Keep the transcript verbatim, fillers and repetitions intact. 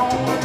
no.